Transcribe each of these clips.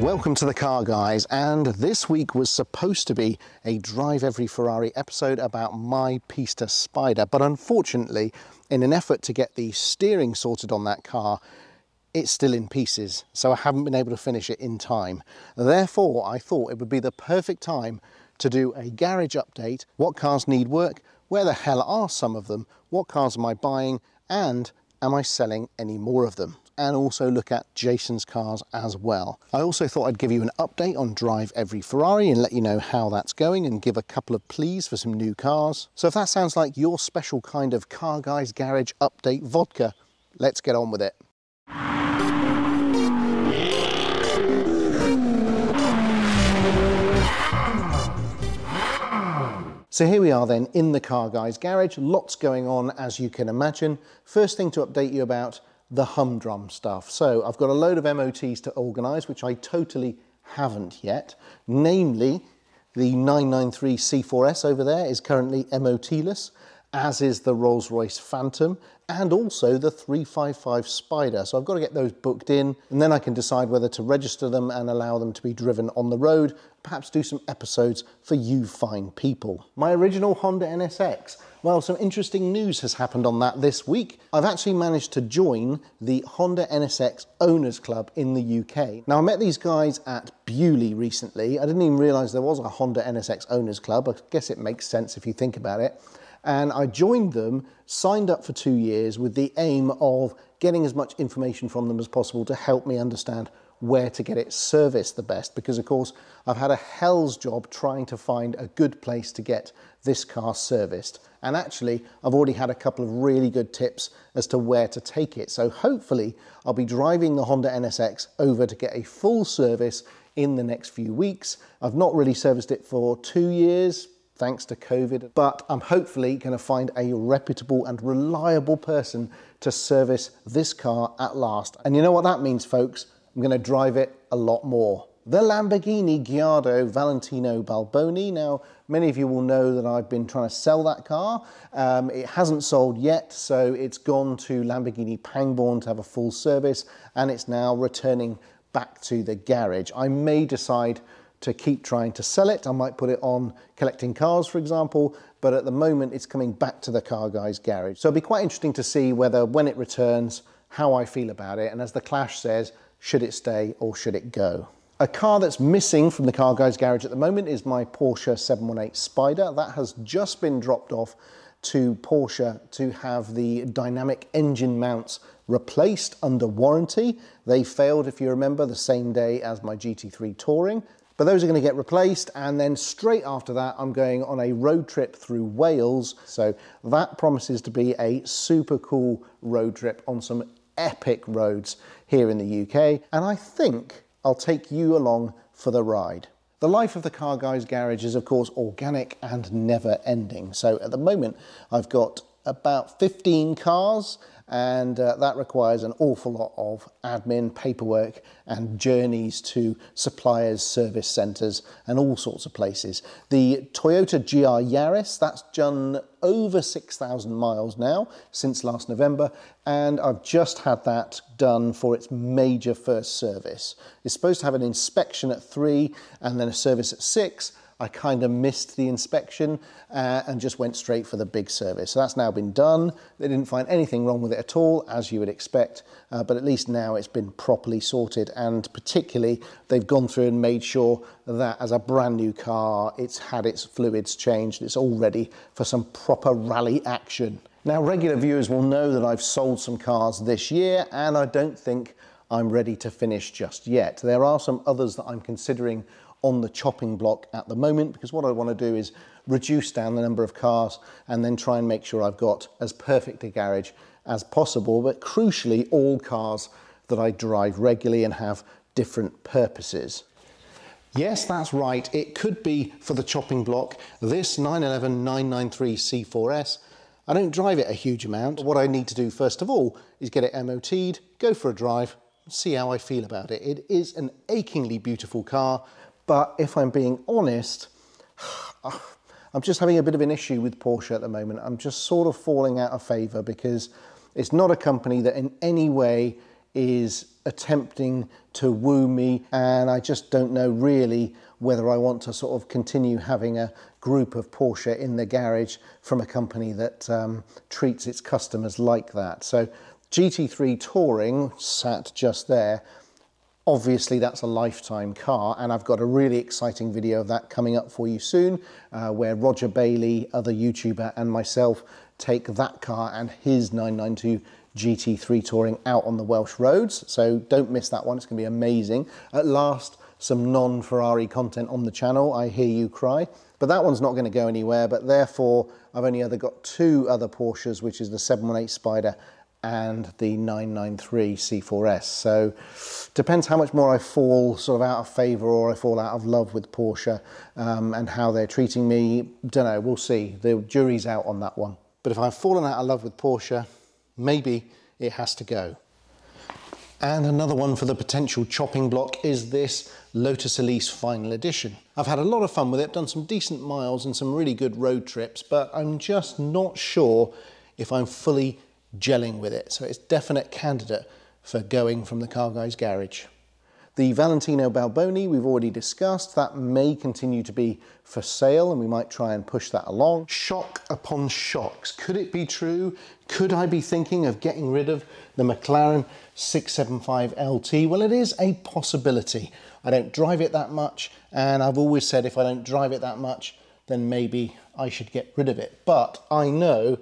Welcome to the Car Guys, and this week was supposed to be a Drive Every Ferrari episode about my Pista Spider, but unfortunately, in an effort to get the steering sorted on that car, it's still in pieces, so I haven't been able to finish it in time. Therefore, I thought it would be the perfect time to do a garage update, what cars need work, where the hell are some of them, what cars am I buying, and am I selling any more of them? And also look at Jason's cars as well. I also thought I'd give you an update on Drive Every Ferrari and let you know how that's going and give a couple of pleas for some new cars. So if that sounds like your special kind of Car Guys Garage update vodka, let's get on with it. So here we are then in the Car Guys Garage. Lots going on, as you can imagine. First thing to update you about, the humdrum stuff. So I've got a load of MOTs to organise, which I totally haven't yet. Namely, the 993 C4S over there is currently MOT-less, as is the Rolls-Royce Phantom, and also the 355 Spyder. So I've got to get those booked in, and then I can decide whether to register them and allow them to be driven on the road, perhaps do some episodes for you fine people. My original Honda NSX. Well, some interesting news has happened on that this week. I've actually managed to join the Honda NSX Owners Club in the UK. Now, I met these guys at Bewley recently. I didn't even realise there was a Honda NSX Owners Club. I guess it makes sense if you think about it. And I joined them, signed up for 2 years with the aim of getting as much information from them as possible to help me understand where to get it serviced the best, because of course I've had a hell's job trying to find a good place to get this car serviced. And actually I've already had a couple of really good tips as to where to take it. So hopefully I'll be driving the Honda NSX over to get a full service in the next few weeks. I've not really serviced it for 2 years, thanks to COVID, but I'm hopefully going to find a reputable and reliable person to service this car at last. And you know what that means, folks? I'm going to drive it a lot more. The Lamborghini Guiardo Valentino Balboni. Now, many of you will know that I've been trying to sell that car. It hasn't sold yet, so it's gone to Lamborghini Pangbourne to have a full service, and it's now returning back to the garage. I may decide to keep trying to sell it. I might put it on collecting cars, for example, but at the moment it's coming back to the Car Guys Garage. So it'll be quite interesting to see whether, when it returns, how I feel about it. And as the Clash says, should it stay or should it go? A car that's missing from the Car Guys Garage at the moment is my Porsche 718 Spyder. That has just been dropped off to Porsche to have the dynamic engine mounts replaced under warranty. They failed, if you remember, the same day as my GT3 Touring. But those are going to get replaced, and then straight after that I'm going on a road trip through Wales. So that promises to be a super cool road trip on some epic roads here in the UK, and I think I'll take you along for the ride. The life of the Car Guys Garage is of course organic and never ending. So at the moment I've got about 15 cars, and that requires an awful lot of admin, paperwork, and journeys to suppliers, service centres, and all sorts of places. The Toyota GR Yaris, that's done over 6,000 miles now since last November, and I've just had that done for its major first service. It's supposed to have an inspection at 3 and then a service at 6. I kind of missed the inspection and just went straight for the big service. So that's now been done. They didn't find anything wrong with it at all, as you would expect, but at least now it's been properly sorted, and particularly they've gone through and made sure that as a brand new car, it's had its fluids changed. It's all ready for some proper rally action. Now, regular viewers will know that I've sold some cars this year, and I don't think I'm ready to finish just yet. There are some others that I'm considering on the chopping block at the moment, because what I want to do is reduce down the number of cars and then try and make sure I've got as perfect a garage as possible, but crucially all cars that I drive regularly and have different purposes. Yes, that's right, it could be for the chopping block, this 911 993 C4S. I don't drive it a huge amount. What I need to do first of all is get it MOT'd, go for a drive, see how I feel about it. It is an achingly beautiful car, but if I'm being honest, I'm just having a bit of an issue with Porsche at the moment. I'm just sort of falling out of favour because it's not a company that in any way is attempting to woo me, and I just don't know really whether I want to sort of continue having a group of Porsche in the garage from a company that treats its customers like that. So GT3 Touring sat just there. Obviously that's a lifetime car, and I've got a really exciting video of that coming up for you soon, where Roger Bailey, other YouTuber, and myself take that car and his 992 GT3 Touring out on the Welsh roads. So don't miss that one, it's going to be amazing. At last, some non-Ferrari content on the channel, I hear you cry. But that one's not going to go anywhere, but therefore I've only got two other Porsches, which is the 718 Spyder and the 993 C4S. So depends how much more I fall sort of out of favor or I fall out of love with Porsche and how they're treating me. Don't know, we'll see. The jury's out on that one. But if I've fallen out of love with Porsche, maybe it has to go. And another one for the potential chopping block is this Lotus Elise Final Edition. I've had a lot of fun with it, done some decent miles and some really good road trips, but I'm just not sure if I'm fully gelling with it. So it's definite candidate for going from the Car Guys Garage. The Valentino Balboni we've already discussed, that may continue to be for sale and we might try and push that along. Shock upon shocks, could it be true? Could I be thinking of getting rid of the McLaren 675LT? Well, it is a possibility. I don't drive it that much, and I've always said if I don't drive it that much, then maybe I should get rid of it. But I know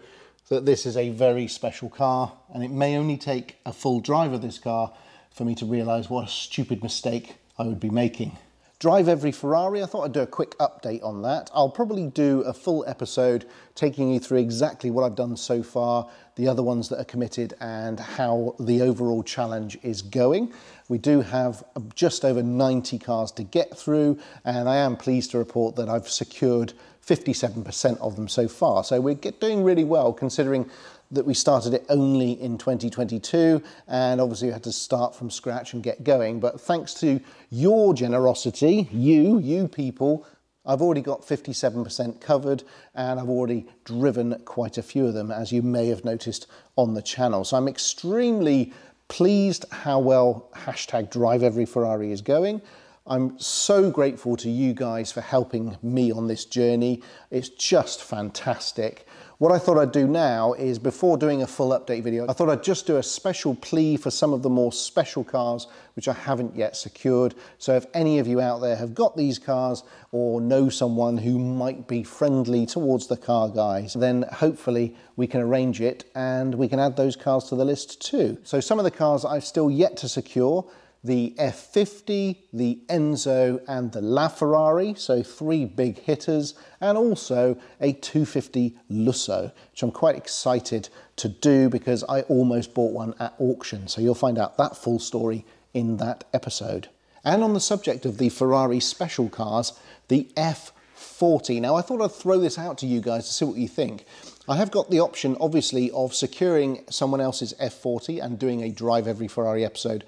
that this is a very special car, and it may only take a full drive of this car for me to realise what a stupid mistake I would be making. Drive Every Ferrari, I thought I'd do a quick update on that. I'll probably do a full episode taking you through exactly what I've done so far, the other ones that are committed, and how the overall challenge is going. We do have just over 90 cars to get through, and I am pleased to report that I've secured 57% of them so far. So we're doing really well, considering that we started it only in 2022, and obviously we had to start from scratch and get going. But thanks to your generosity, you people, I've already got 57% covered, and I've already driven quite a few of them, as you may have noticed on the channel. So I'm extremely pleased how well #DriveEveryFerrari is going. I'm so grateful to you guys for helping me on this journey. It's just fantastic. What I thought I'd do now is, before doing a full update video, I thought I'd just do a special plea for some of the more special cars which I haven't yet secured. So if any of you out there have got these cars or know someone who might be friendly towards the Car Guys, then hopefully we can arrange it and we can add those cars to the list too. So some of the cars that I've still yet to secure: the F50, the Enzo, and the LaFerrari, so three big hitters, and also a 250 Lusso, which I'm quite excited to do because I almost bought one at auction, so you'll find out that full story in that episode. And on the subject of the Ferrari special cars, the F40. Now, I thought I'd throw this out to you guys to see what you think. I have got the option, obviously, of securing someone else's F40 and doing a Drive Every Ferrari episode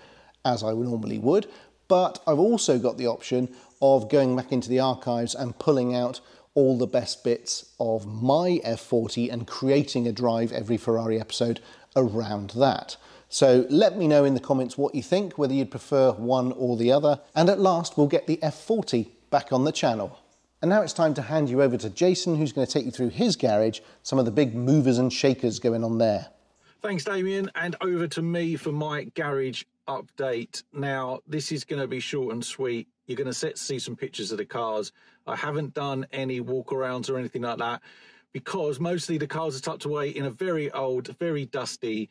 as I normally would, but I've also got the option of going back into the archives and pulling out all the best bits of my F40 and creating a Drive Every Ferrari episode around that. So let me know in the comments what you think, whether you'd prefer one or the other, and at last we'll get the F40 back on the channel. And now it's time to hand you over to Jason, who's going to take you through his garage, some of the big movers and shakers going on there. Thanks, Damian, and over to me for my garage update. Now, this is going to be short and sweet. You're going to see some pictures of the cars. I haven't done any walk arounds or anything like that because mostly the cars are tucked away in a very old, very dusty,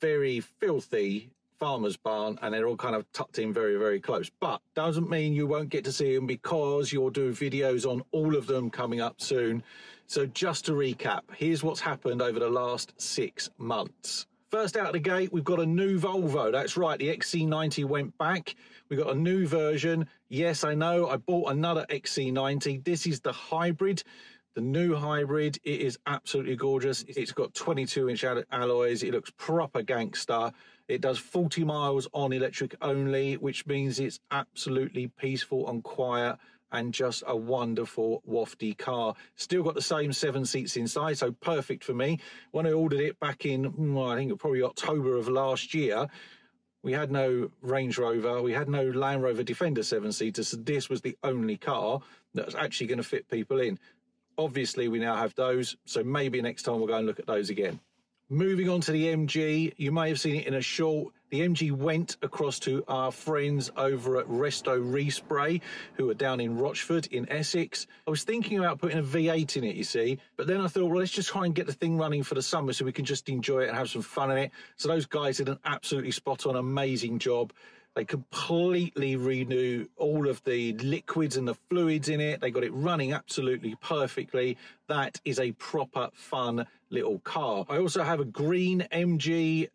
very filthy farmer's barn, and they're all kind of tucked in very, very close. But doesn't mean you won't get to see them, because you'll do videos on all of them coming up soon. So just to recap, here's what's happened over the last 6 months. First out of the gate, we've got a new Volvo. That's right, the XC90 went back. We got a new version. Yes, I know, I bought another XC90. This is the hybrid, the new hybrid. It is absolutely gorgeous. It's got 22-inch alloys. It looks proper gangster. It does 40 miles on electric only, which means it's absolutely peaceful and quiet, and just a wonderful wafty car. Still got the same 7 seats inside, so perfect for me. When I ordered it back in, I think it was probably October of last year, We had no Range Rover. We had no Land Rover Defender 7-seater. So this was the only car that was actually going to fit people in. Obviously, we now have those. So maybe next time we'll go and look at those again. Moving on to the MG. You may have seen it in a short. The MG went across to our friends over at Resto Respray, who are down in Rochford in Essex. I was thinking about putting a V8 in it, you see, but then I thought, well, let's just try and get the thing running for the summer so we can just enjoy it and have some fun in it. So those guys did an absolutely spot-on, amazing job. They completely renew all of the liquids and the fluids in it. They got it running absolutely perfectly. That is a proper fun little car. I also have a green MG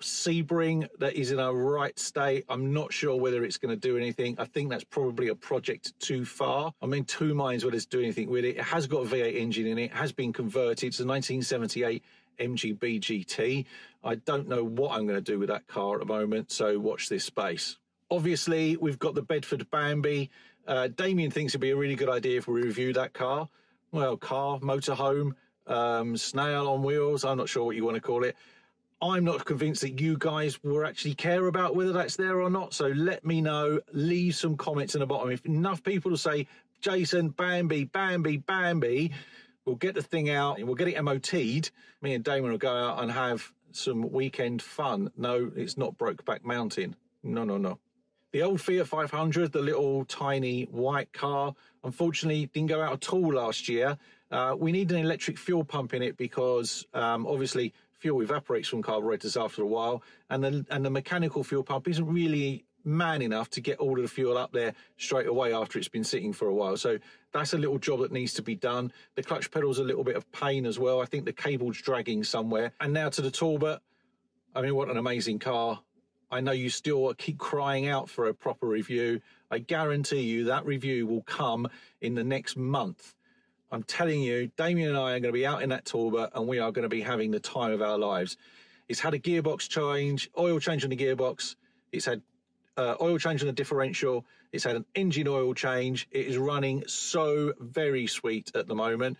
Sebring that is in a right state. I'm not sure whether it's going to do anything. I think that's probably a project too far. I'm in two minds whether it's doing anything with it. It has got a V8 engine in it. It has been converted to 1978 MGB GT. I don't know what I'm going to do with that car at the moment, so watch this space. Obviously, we've got the Bedford Bambi. Damian thinks it'd be a really good idea if we review that car. Well, car, motorhome, snail on wheels. I'm not sure what you want to call it. I'm not convinced that you guys will actually care about whether that's there or not. So let me know. Leave some comments in the bottom. If enough people say, Jason, Bambi, Bambi, Bambi, we'll get the thing out and we'll get it MOT'd. Me and Damon will go out and have some weekend fun. No, it's not Brokeback Mountain. No, no, no. The old Fiat 500, the little tiny white car, unfortunately didn't go out at all last year. We need an electric fuel pump in it because obviously fuel evaporates from carburetors after a while, and the mechanical fuel pump isn't really man enough to get all of the fuel up there straight away after it's been sitting for a while. So that's a little job that needs to be done. The clutch pedal's a little bit of pain as well. I think the cable's dragging somewhere. And now to the Talbot. I mean, what an amazing car. I know you still keep crying out for a proper review. I guarantee you that review will come in the next month. I'm telling you, Damien and I are going to be out in that Talbot and we are going to be having the time of our lives. It's had a gearbox change, oil change on the gearbox. It's had oil change on the differential. It's had an engine oil change. It is running so very sweet at the moment.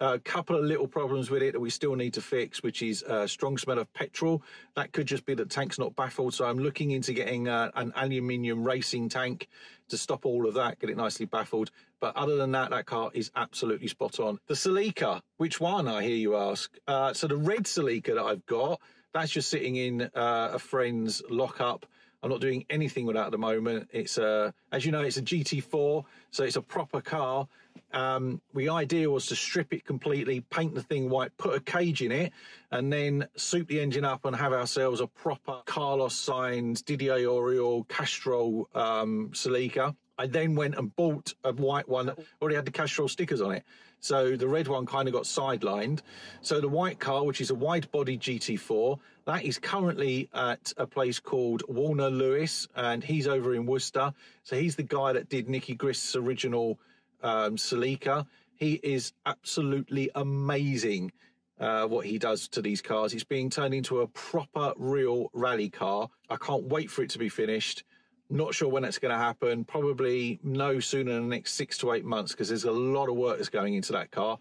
A couple of little problems with it that we still need to fix, which is a strong smell of petrol. That could just be that the tank's not baffled. So I'm looking into getting an aluminium racing tank to stop all of that, get it nicely baffled. But other than that, that car is absolutely spot on. The Celica, which one, I hear you ask? So the red Celica that I've got, that's just sitting in a friend's lockup. I'm not doing anything with that at the moment. It's a, as you know, it's a GT4, so it's a proper car. The idea was to strip it completely, paint the thing white, put a cage in it, and then soup the engine up and have ourselves a proper Carlos Sainz, Didier Auriol, Castrol Celica. I then went and bought a white one that already had the Castrol stickers on it. So the red one kind of got sidelined. So the white car, which is a wide-bodied GT4, that is currently at a place called Warner Lewis, and he's over in Worcester. So he's the guy that did Nicky Grist's original Celica. He is absolutely amazing what he does to these cars. It's being turned into a proper, real rally car. I can't wait for it to be finished. Not sure when that's going to happen, probably no sooner than the next 6 to 8 months because there's a lot of work that's going into that car.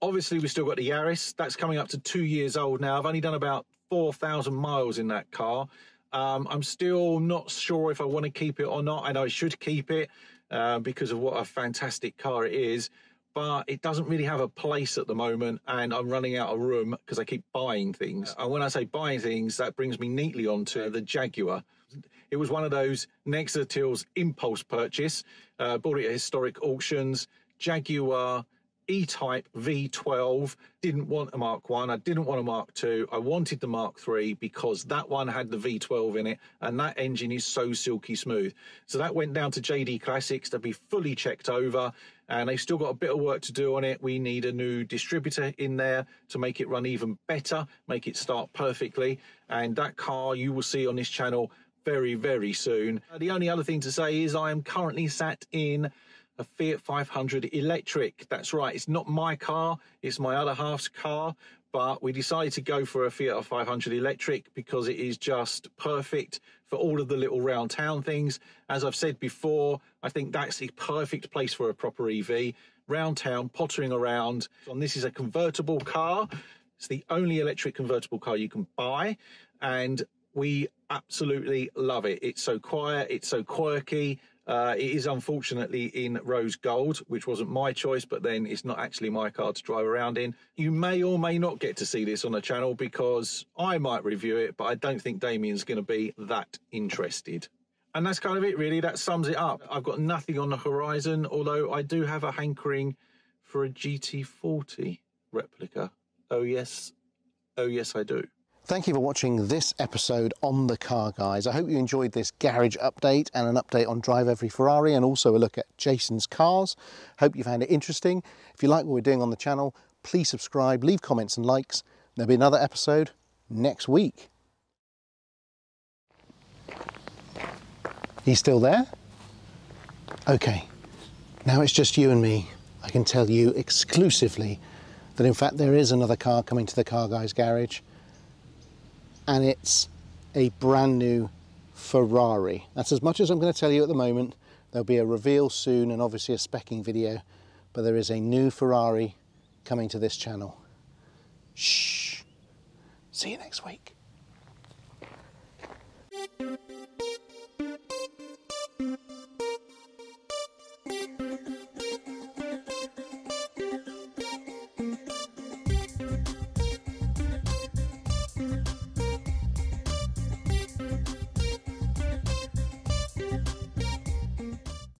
Obviously, we've still got the Yaris. That's coming up to 2 years old now. I've only done about 4,000 miles in that car. I'm still not sure if I want to keep it or not. I know I should keep it because of what a fantastic car it is, but it doesn't really have a place at the moment and I'm running out of room because I keep buying things. And when I say buying things, that brings me neatly onto the Jaguar. It was one of those Nexer Tills impulse purchase, bought it at historic auctions, Jaguar E-Type V12, didn't want a Mark 1, I didn't want a Mark 2, I wanted the Mark 3 because that one had the V12 in it and that engine is so silky smooth. So that went down to JD Classics to be fully checked over and they've still got a bit of work to do on it. We need a new distributor in there to make it run even better, make it start perfectly, and that car you will see on this channel very, very soon. The only other thing to say is I am currently sat in a Fiat 500 electric. That's right, it's not my car, it's my other half's car, but we decided to go for a Fiat 500 electric because it is just perfect for all of the little round town things. As I've said before, I think that's the perfect place for a proper EV. Round town, pottering around. And this is a convertible car. It's the only electric convertible car you can buy. And We absolutely love it. It's so quiet, it's so quirky. It is unfortunately in rose gold, which wasn't my choice, but then it's not actually my car to drive around in. You may or may not get to see this on the channel because I might review it, but I don't think Damian's going to be that interested. And that's kind of it, really. That sums it up. I've got nothing on the horizon, although I do have a hankering for a GT40 replica. Oh yes I do. Thank you for watching this episode on The Car Guys. I hope you enjoyed this garage update and an update on Drive Every Ferrari and also a look at Jason's cars. Hope you found it interesting. If you like what we're doing on the channel, please subscribe, leave comments and likes. There'll be another episode next week. He's still there? Okay, now it's just you and me. I can tell you exclusively that in fact there is another car coming to the Car Guys garage. And it's a brand new Ferrari. That's as much as I'm going to tell you at the moment. There'll be a reveal soon and obviously a specking video, but there is a new Ferrari coming to this channel. Shh. See you next week.